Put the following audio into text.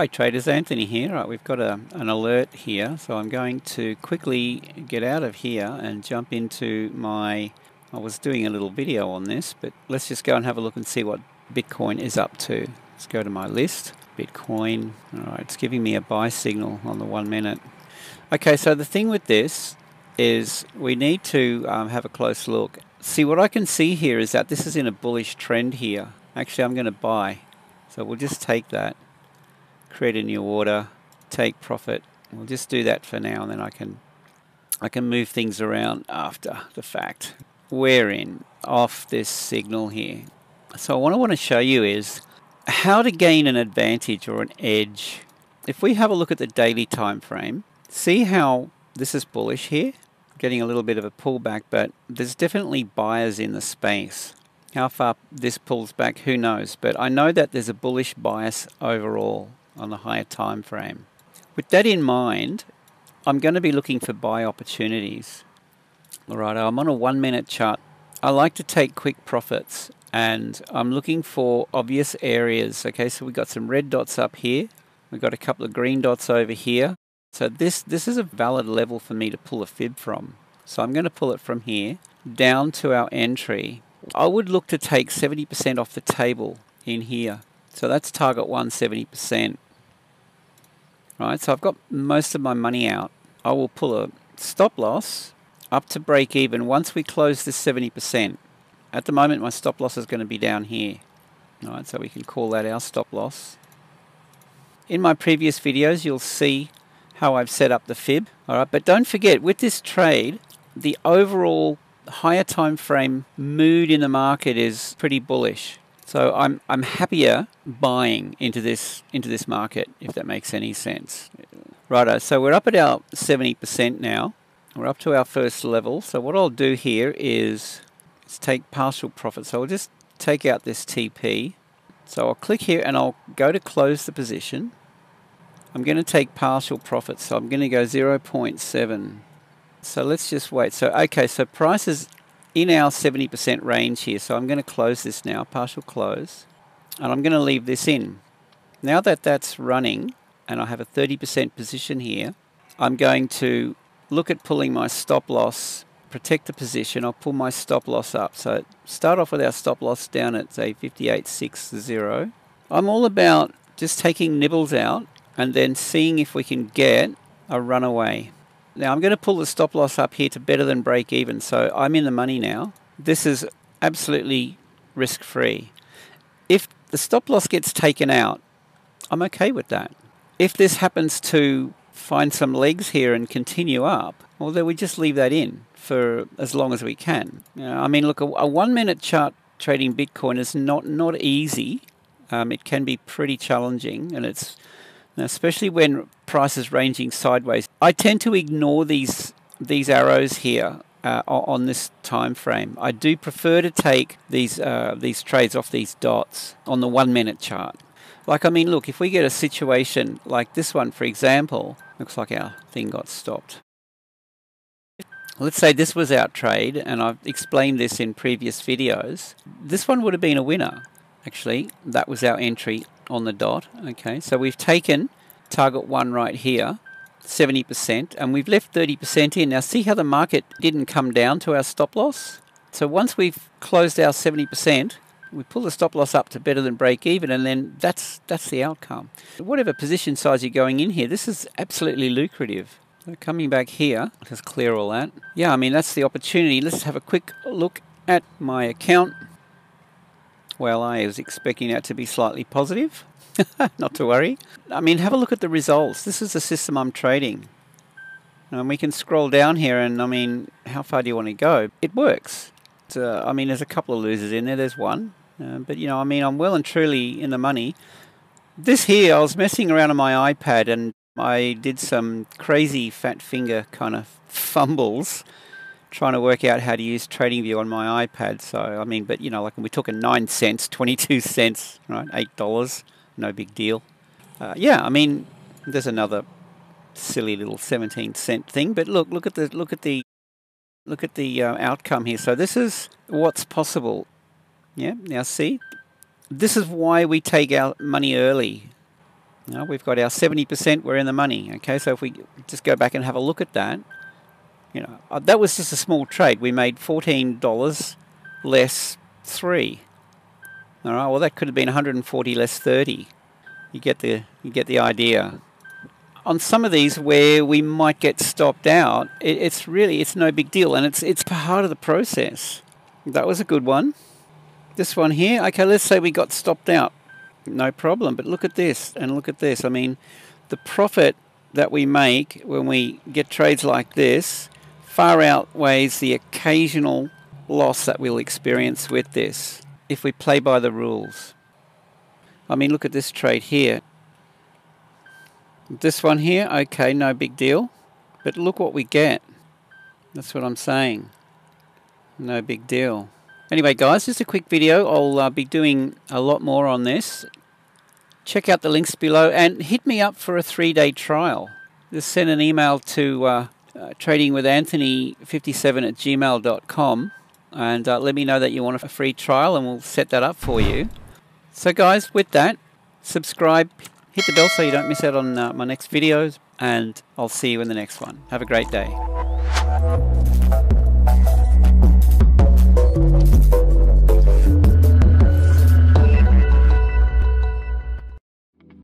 Hi traders, Anthony here. Right, we've got an alert here, so I'm going to quickly get out of here and jump into my... I was doing a little video on this, but let's just go and have a look and see what Bitcoin is up to. Let's go to my list, Bitcoin. All right, it's giving me a buy signal on the 1 minute. Okay, so the thing with this is we need to have a close look. See, what I can see here is that this is in a bullish trend here. Actually, I'm going to buy. So we'll just take that, create a new order, take profit. We'll just do that for now, and then I can move things around after the fact. We're in off this signal here. So what I want to show you is how to gain an advantage or an edge. If we have a look at the daily time frame, see how this is bullish here, getting a little bit of a pullback, but there's definitely buyers in the space. How far this pulls back, who knows? But I know that there's a bullish bias overall on the higher time frame. With that in mind, I'm going to be looking for buy opportunities. All right, I'm on a 1 minute chart. I like to take quick profits, and I'm looking for obvious areas. Okay, so we've got some red dots up here. We've got a couple of green dots over here. So this is a valid level for me to pull a FIB from. So I'm going to pull it from here down to our entry. I would look to take 70% off the table in here. So that's target 170%. Right, so I've got most of my money out. I will pull a stop loss up to break even once we close this 70%. At the moment, my stop loss is going to be down here. All right, so we can call that our stop loss. In my previous videos, you'll see how I've set up the FIB. All right, but don't forget, with this trade, the overall higher time frame mood in the market is pretty bullish. So I'm happier buying into this market, if that makes any sense. Righto, so we're up at our 70% now. We're up to our first level. So what I'll do here is let's take partial profit. So I'll just take out this TP. So I'll click here and I'll go to close the position. I'm going to take partial profit. So I'm going to go 0.7. So let's just wait. So okay, so price is in our 70% range here, so I'm going to close this now, partial close, and I'm going to leave this in. Now that that's running, and I have a 30% position here, I'm going to look at pulling my stop loss, protect the position. I'll pull my stop loss up. So start off with our stop loss down at, say, 58.60. I'm all about just taking nibbles out and then seeing if we can get a runaway. Now I'm going to pull the stop loss up here to better than break even, so I'm in the money now. This is absolutely risk-free. If the stop loss gets taken out, I'm okay with that. If this happens to find some legs here and continue up, well, then we just leave that in for as long as we can. You know, I mean, look, a 1 minute chart trading Bitcoin is not easy. It can be pretty challenging, and it's... Now, especially when price is ranging sideways, I tend to ignore these arrows here on this time frame. I do prefer to take these trades off these dots on the 1 minute chart. Like, I mean, look, if we get a situation like this one, for example, looks like our thing got stopped. Let's say this was our trade, and I've explained this in previous videos. This one would have been a winner. Actually, that was our entry on the dot. Okay, so we've taken target one right here, 70%, and we've left 30% in. Now see how the market didn't come down to our stop loss? So once we've closed our 70%, we pull the stop loss up to better than break even, and then that's the outcome. Whatever position size you're going in here, this is absolutely lucrative. So coming back here, let's clear all that. Yeah, I mean, that's the opportunity. Let's have a quick look at my account. Well, I was expecting that to be slightly positive. Not to worry. I mean, have a look at the results. This is the system I'm trading. And we can scroll down here, and I mean, how far do you want to go? It works. I mean, there's a couple of losers in there. There's one. But, you know, I mean, I'm well and truly in the money. This here, I was messing around on my iPad, and I did some crazy fat finger kind of fumbles, trying to work out how to use TradingView on my iPad. So, I mean, but, you know, like we took a 9 cents, 22 cents, right, $8, no big deal. Yeah, I mean, there's another silly little 17-cent thing, but look at the outcome here. So this is what's possible. Yeah, now see, this is why we take our money early. Now we've got our 70%, we're in the money. Okay, so if we just go back and have a look at that, you know, that was just a small trade. We made $14 less 3. All right, well that could have been 140 less 30. You get the idea. On some of these where we might get stopped out, it's no big deal, and it's part of the process. That was a good one. This one here, okay, let's say we got stopped out. No problem, but look at this and look at this. I mean, the profit that we make when we get trades like this far outweighs the occasional loss that we'll experience with this if we play by the rules. I mean, look at this trade here. This one here, okay, no big deal, but look what we get. That's what I'm saying. No big deal. Anyway guys, just a quick video. I'll be doing a lot more on this. Check out the links below and hit me up for a 3-day trial. Just send an email to tradingwithanthony57@gmail.com and let me know that you want a free trial and we'll set that up for you. So guys, with that, subscribe, hit the bell so you don't miss out on my next videos, and I'll see you in the next one. Have a great day.